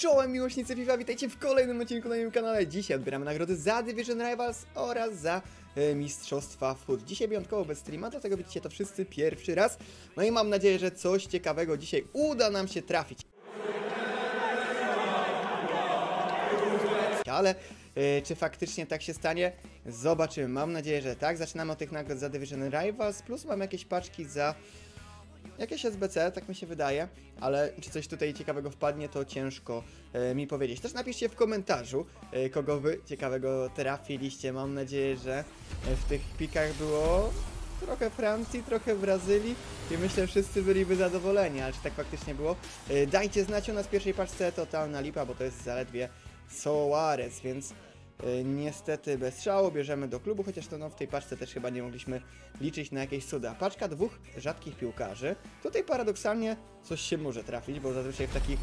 Czołem miłośnicy FIFA, witajcie w kolejnym odcinku na moim kanale. Dzisiaj odbieramy nagrody za Division Rivals oraz za mistrzostwa FUT. Dzisiaj wyjątkowo bez streama, dlatego widzicie to wszyscy pierwszy raz. No i mam nadzieję, że coś ciekawego dzisiaj uda nam się trafić. Ale czy faktycznie tak się stanie? Zobaczymy, mam nadzieję, że tak. Zaczynamy od tych nagród za Division Rivals, plus mam jakieś paczki za... jakieś SBC, tak mi się wydaje, ale czy coś tutaj ciekawego wpadnie, to ciężko mi powiedzieć. Też napiszcie w komentarzu, kogo wy ciekawego trafiliście. Mam nadzieję, że w tych pikach było trochę Francji, trochę Brazylii i myślę, że wszyscy byliby zadowoleni, ale czy tak faktycznie było? Dajcie znać. U nas w pierwszej paczce totalna lipa, bo to jest zaledwie Soares, więc... niestety bez szału bierzemy do klubu, chociaż to no, w tej paczce też chyba nie mogliśmy liczyć na jakieś cuda. Paczka dwóch rzadkich piłkarzy. Tutaj paradoksalnie coś się może trafić, bo zazwyczaj w takich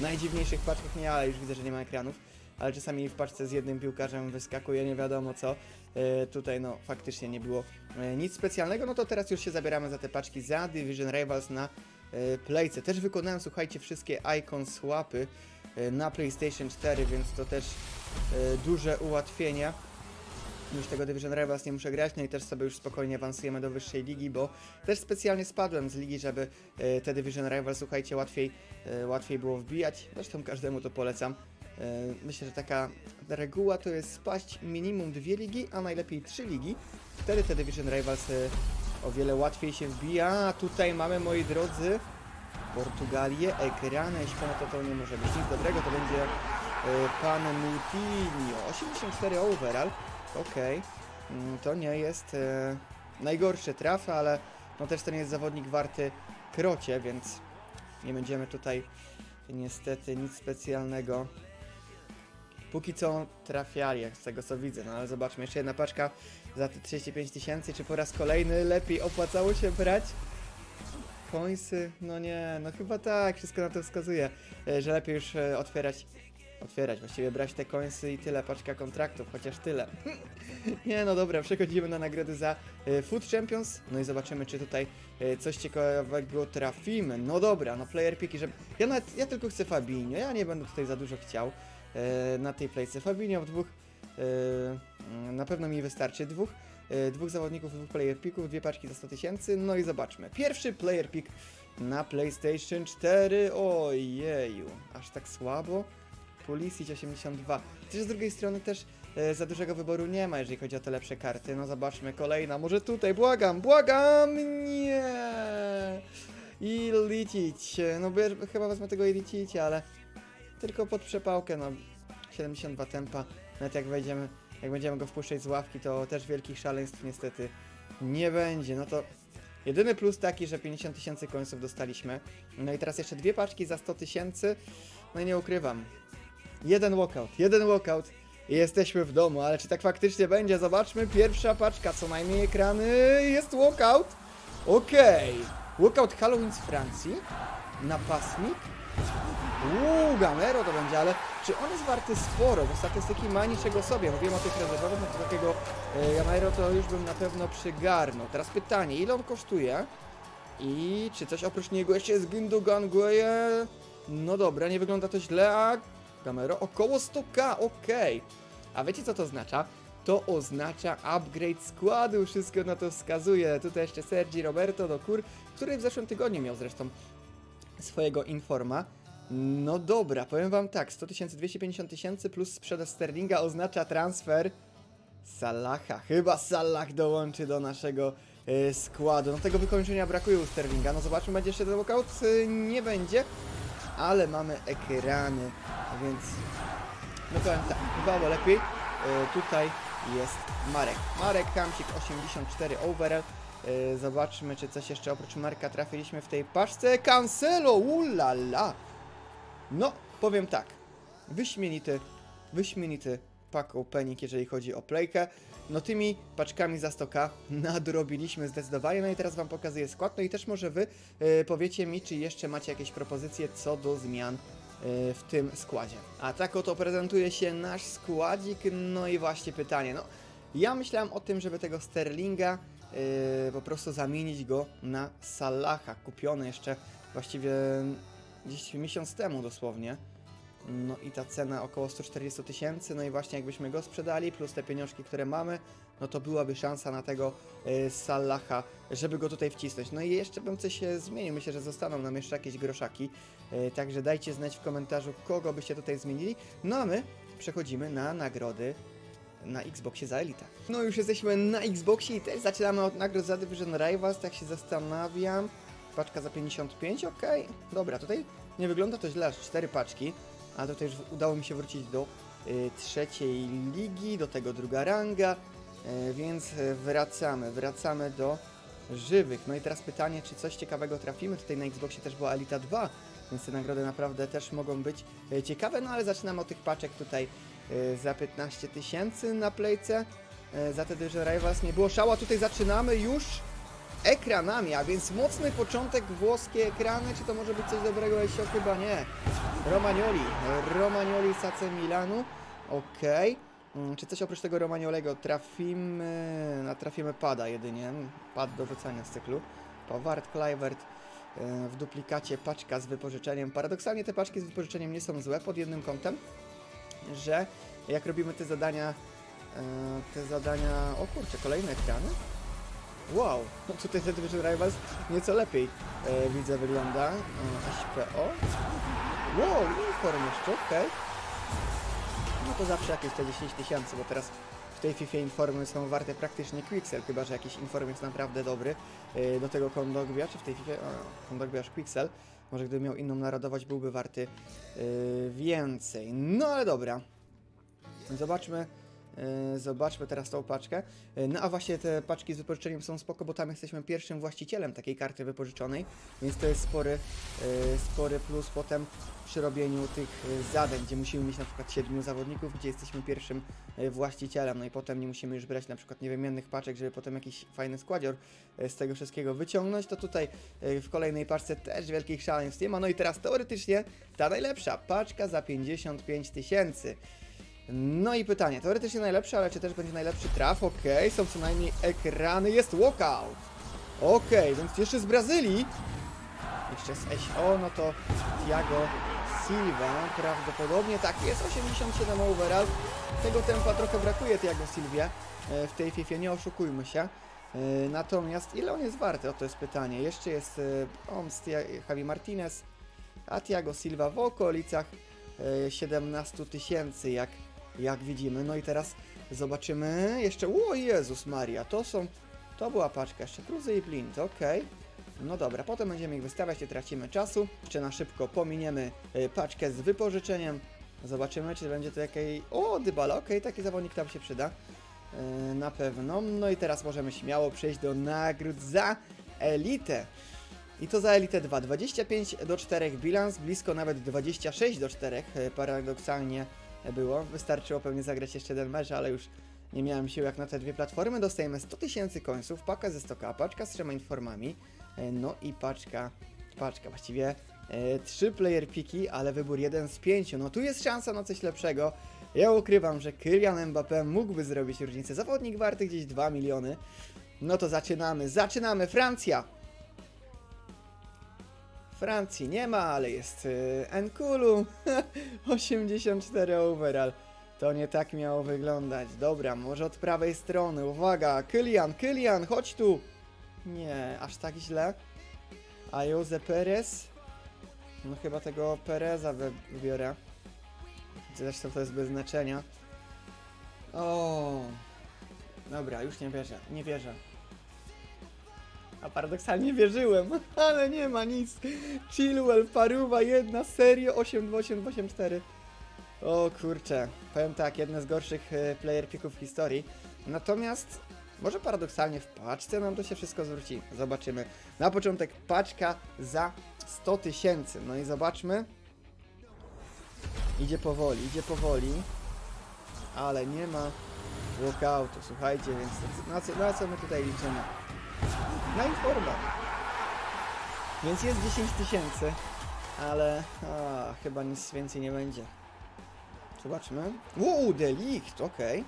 najdziwniejszych paczkach nie, ale już widzę, że nie ma ekranów. Ale czasami w paczce z jednym piłkarzem wyskakuje nie wiadomo co. Tutaj no faktycznie nie było nic specjalnego. No to teraz już się zabieramy za te paczki za Division Rivals na Playce. Też wykonałem, słuchajcie, wszystkie icon swapy na PlayStation 4, więc to też duże ułatwienie. Już tego Division Rivals nie muszę grać, no i też sobie już spokojnie awansujemy do wyższej ligi, bo też specjalnie spadłem z ligi, żeby te Division Rivals, słuchajcie, łatwiej było wbijać. Zresztą każdemu to polecam. Myślę, że taka reguła to jest spaść minimum 2 ligi, a najlepiej 3 ligi. Wtedy te Division Rivals o wiele łatwiej się wbija. A tutaj mamy, moi drodzy, Portugalię, ekrany, jeśli to nie może być nic dobrego, to będzie pan Moutinho, 84 overall, okej, to nie jest najgorszy traf, ale no też to nie jest zawodnik warty krocie, więc nie będziemy tutaj niestety nic specjalnego póki co trafiali, jak z tego co widzę. No ale zobaczmy, jeszcze jedna paczka za te 35 tysięcy. Czy po raz kolejny lepiej opłacało się brać końsy? No nie, no chyba tak, wszystko na to wskazuje, że lepiej już właściwie brać te końsy i tyle, paczka kontraktów, chociaż tyle. Nie, no dobra, przechodzimy na nagrody za FUT Champions, no i zobaczymy, czy tutaj coś ciekawego trafimy. No dobra, no player picki, żeby... Ja tylko chcę Fabinho, ja nie będę tutaj za dużo chciał na tej playce. Fabinho w dwóch, na pewno mi wystarczy dwóch zawodników, dwóch player picków, 2 paczki za 100 tysięcy, no i zobaczmy. Pierwszy player pick na PlayStation 4, ojeju, aż tak słabo. Pulisic 82. Też z drugiej strony też za dużego wyboru nie ma, jeżeli chodzi o te lepsze karty. No zobaczmy, kolejna, może tutaj, błagam, nie! I licić, no bo ja chyba wezmę tego i licić, ale tylko pod przepałkę, no 72 tempa, nawet jak będziemy go wpuszczać z ławki, to też wielkich szaleństw niestety nie będzie. No to jedyny plus taki, że 50 tysięcy końców dostaliśmy. No i teraz jeszcze 2 paczki za 100 tysięcy, no i nie ukrywam. Jeden walkout i jesteśmy w domu, ale czy tak faktycznie będzie? Zobaczmy, pierwsza paczka, co najmniej ekrany, jest walkout. Okej, walkout Halloween z Francji, napastnik, Gameiro to będzie, ale czy on jest warty sporo, bo statystyki ma niczego sobie, mówiłem o tych rezerwowych, no takiego Gameiro to już bym na pewno przygarnął. Teraz pytanie, ile on kosztuje i czy coś oprócz niego jeszcze jest? Gindogan, no dobra, nie wygląda to źle, a Gameiro około 100k, okej. A wiecie co to oznacza? To oznacza upgrade składu, wszystko na to wskazuje. Tutaj jeszcze Sergi Roberto do kur, który w zeszłym tygodniu miał zresztą swojego informa. No dobra, powiem wam tak, 100 tysięcy, 250 tysięcy plus sprzedaż Sterlinga oznacza transfer Salaha. Chyba Salah dołączy do naszego składu. No tego wykończenia brakuje u Sterlinga. No zobaczmy, będzie jeszcze ten walkout? Nie będzie. Ale mamy ekrany, więc no powiem tak, bywało lepiej. Tutaj jest Marek Kamsik, 84 overall. Zobaczmy, czy coś jeszcze oprócz Marka trafiliśmy w tej paczce. Cancelo, ulala. No, powiem tak, wyśmienity pack opening, jeżeli chodzi o playkę. No tymi paczkami za 100k nadrobiliśmy zdecydowanie. No i teraz wam pokazuję skład. No i też może wy powiecie mi, czy jeszcze macie jakieś propozycje co do zmian w tym składzie. A tak oto prezentuje się nasz składzik. No i właśnie pytanie. No, ja myślałem o tym, żeby tego Sterlinga po prostu zamienić go na Salaha. Kupiony jeszcze właściwie gdzieś miesiąc temu dosłownie. No i ta cena około 140 tysięcy, no i właśnie jakbyśmy go sprzedali, plus te pieniążki, które mamy, no to byłaby szansa na tego Salaha, żeby go tutaj wcisnąć. No i jeszcze bym coś zmienił, myślę, że zostaną nam jeszcze jakieś groszaki, także dajcie znać w komentarzu, kogo byście tutaj zmienili. No a my przechodzimy na nagrody na Xboxie za Elita. No już jesteśmy na Xboxie i też zaczynamy od nagród za Division Rivals, tak się zastanawiam. Paczka za 55, okej. Dobra, tutaj nie wygląda to źle, aż 4 paczki. A tutaj już udało mi się wrócić do trzeciej ligi, do tego druga ranga, więc wracamy do żywych. No i teraz pytanie, czy coś ciekawego trafimy. Tutaj na Xboxie też była Elita 2, więc te nagrody naprawdę też mogą być ciekawe. No ale zaczynamy od tych paczek tutaj za 15 tysięcy na playce. Za te Division Rivals nie było szała, tutaj zaczynamy już ekranami, a więc mocny początek, włoskie ekrany, czy to może być coś dobrego? Jeśli chyba nie. Romagnoli z AC Milanu, okej. Czy coś oprócz tego Romagnolego trafimy? Trafimy pada jedynie, pad do rzucania z cyklu. Paward, Kleiwert w duplikacie, paczka z wypożyczeniem. Paradoksalnie te paczki z wypożyczeniem nie są złe pod jednym kątem, że jak robimy te zadania, o kurczę, kolejne ekrany. Wow, no tutaj ten Division Rivals nieco lepiej widzę, wygląda. HPO. Wow, uniform jeszcze, okej. No to zawsze jakieś te 10 tysięcy, bo teraz w tej FIFA informy są warte praktycznie Quixel, chyba że jakiś inform jest naprawdę dobry. Do tego Kondogbija, czy w tej FIFA... Kondogbija aż Quixel. Może gdyby miał inną narodowość, byłby warty więcej. No ale dobra. Zobaczmy. Zobaczmy teraz tą paczkę. No a właśnie te paczki z wypożyczeniem są spoko, bo tam jesteśmy pierwszym właścicielem takiej karty wypożyczonej, więc to jest spory plus potem przy robieniu tych zadań, gdzie musimy mieć na przykład 7 zawodników, gdzie jesteśmy pierwszym właścicielem, no i potem nie musimy już brać na przykład niewymiennych paczek, żeby potem jakiś fajny składzior z tego wszystkiego wyciągnąć. To tutaj w kolejnej paczce też wielkich szaleństw nie ma. No i teraz teoretycznie ta najlepsza paczka za 55 tysięcy. No i pytanie, teoretycznie najlepszy, ale czy też będzie najlepszy traf? Okej, są co najmniej ekrany, jest walkout! Okej, więc jeszcze z Brazylii, jeszcze z SO, no to Thiago Silva, prawdopodobnie tak jest, 87 overall, tego tempa trochę brakuje Thiago Silvie w tej FIFA, nie oszukujmy się. Natomiast ile on jest warty? O, to jest pytanie, jeszcze jest Javi Martinez, a Thiago Silva w okolicach 17 tysięcy, jak widzimy. No i teraz zobaczymy jeszcze, o Jezus Maria, to była paczka, jeszcze Cruzy i Blind, okej. No dobra, potem będziemy ich wystawiać, nie tracimy czasu, jeszcze na szybko pominiemy paczkę z wypożyczeniem, zobaczymy, czy będzie to jakiej, o Dybala, okej, taki zawodnik tam się przyda, na pewno. No i teraz możemy śmiało przejść do nagród za Elitę. I to za Elite 2, 25 do 4 bilans, blisko nawet 26 do 4, paradoksalnie było. Wystarczyło pewnie zagrać jeszcze jeden mecz, ale już nie miałem sił jak na te dwie platformy. Dostajemy 100 tysięcy końców, pakę ze stoka, paczka z 3 informami, no i paczka właściwie 3 player piki, ale wybór 1 z 5. No tu jest szansa na coś lepszego. Ja ukrywam, że Kylian Mbappé mógłby zrobić różnicę. Zawodnik warty gdzieś 2 miliony. No to zaczynamy, Francja! Francji nie ma, ale jest Enkulu, 84 overall, to nie tak miało wyglądać. Dobra, może od prawej strony, uwaga, Kylian, chodź tu! Nie, aż tak źle. Ayoze Perez, no chyba tego Pereza wybiorę, zresztą to jest bez znaczenia. O, dobra, już nie wierzę. A paradoksalnie wierzyłem, ale nie ma nic. Chilwell, paruwa, jedna, serio, 82884. O kurczę, powiem tak, jedne z gorszych player picków w historii. Natomiast może paradoksalnie w paczce nam to się wszystko zwróci. Zobaczymy. Na początek paczka za 100 tysięcy. No i zobaczmy. Idzie powoli. Ale nie ma walkoutu, słuchajcie, więc na co my tutaj liczymy? Na informa. Więc jest 10 tysięcy, ale chyba nic więcej nie będzie. Zobaczmy. Wow, Delikt, okej.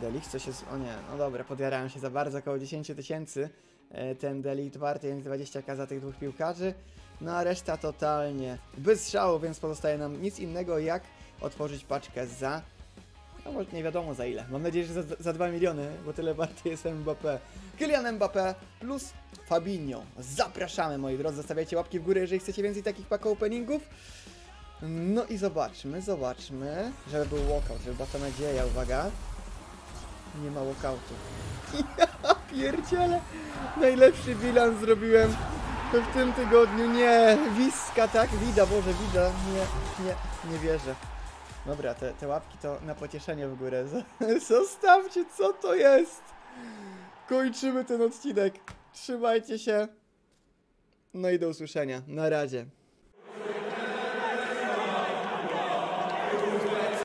Delikt coś jest... O nie, no dobra, podjarałem się za bardzo, około 10 tysięcy. Ten Delikt warty, więc 20k za tych dwóch piłkarzy. no a reszta totalnie bez szału, więc pozostaje nam nic innego jak otworzyć paczkę za, no może nie wiadomo za ile, mam nadzieję, że za 2 miliony, bo tyle warty jest Mbappé. Kylian Mbappé plus Fabinho. Zapraszamy, moi drodzy, zostawiajcie łapki w górę, jeżeli chcecie więcej takich pack openingów. No i zobaczmy, żeby był walkout, żeby była ta nadzieja, uwaga. Nie ma walkoutu. Ja pierdziele, najlepszy bilans zrobiłem w tym tygodniu, nie, wiska, tak, wida, Boże, wida, nie wierzę. Dobra, te łapki to na pocieszenie w górę, zostawcie, co to jest? Kończymy ten odcinek, trzymajcie się, no i do usłyszenia, na razie.